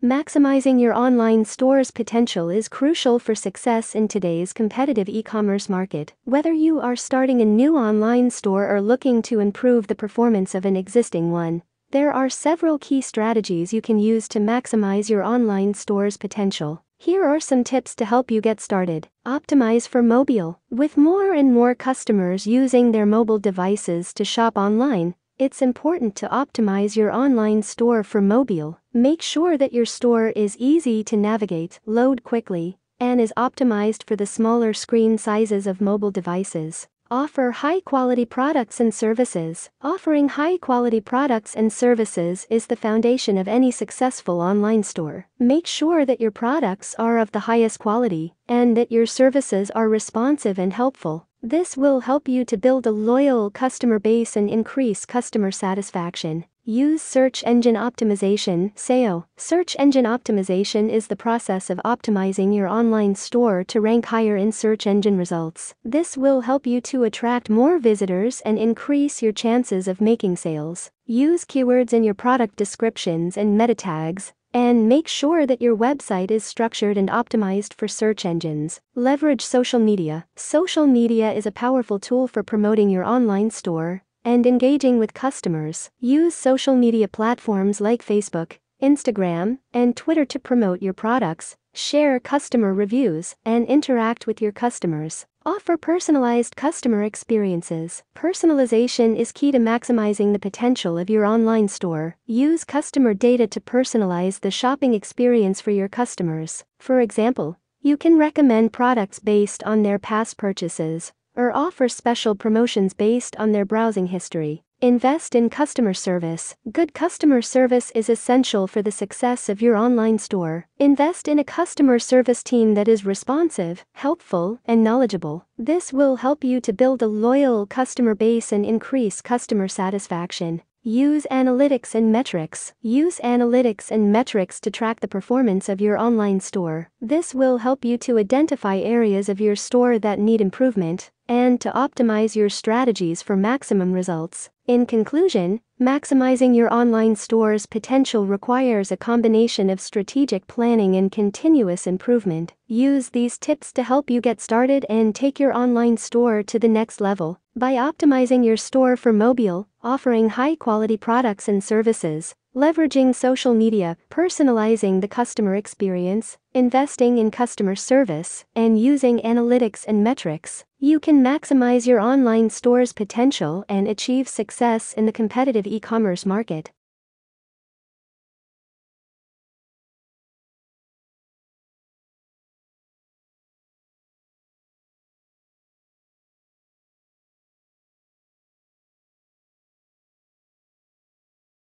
Maximizing your online store's potential is crucial for success in today's competitive e-commerce market. Whether you are starting a new online store or looking to improve the performance of an existing one, there are several key strategies you can use to maximize your online store's potential. Here are some tips to help you get started. Optimize for mobile. With more and more customers using their mobile devices to shop online, it's important to optimize your online store for mobile. Make sure that your store is easy to navigate, load quickly, and is optimized for the smaller screen sizes of mobile devices. Offer high-quality products and services. Offering high-quality products and services is the foundation of any successful online store. Make sure that your products are of the highest quality and that your services are responsive and helpful. This will help you to build a loyal customer base and increase customer satisfaction. Use search engine optimization (SEO). Search engine optimization is the process of optimizing your online store to rank higher in search engine results. This will help you to attract more visitors and increase your chances of making sales. Use keywords in your product descriptions and meta tags, and make sure that your website is structured and optimized for search engines. Leverage social media. Social media is a powerful tool for promoting your online store and engaging with customers. Use social media platforms like Facebook, Instagram, and Twitter to promote your products, share customer reviews, and interact with your customers. Offer personalized customer experiences. Personalization is key to maximizing the potential of your online store. Use customer data to personalize the shopping experience for your customers. For example, you can recommend products based on their past purchases or offer special promotions based on their browsing history. Invest in customer service. Good customer service is essential for the success of your online store. Invest in a customer service team that is responsive, helpful, and knowledgeable. This will help you to build a loyal customer base and increase customer satisfaction. Use analytics and metrics. Use analytics and metrics to track the performance of your online store. This will help you to identify areas of your store that need improvement and to optimize your strategies for maximum results. In conclusion, maximizing your online store's potential requires a combination of strategic planning and continuous improvement. Use these tips to help you get started and take your online store to the next level. By optimizing your store for mobile, offering high-quality products and services, leveraging social media, personalizing the customer experience, investing in customer service, and using analytics and metrics, you can maximize your online store's potential and achieve success in the competitive e-commerce market.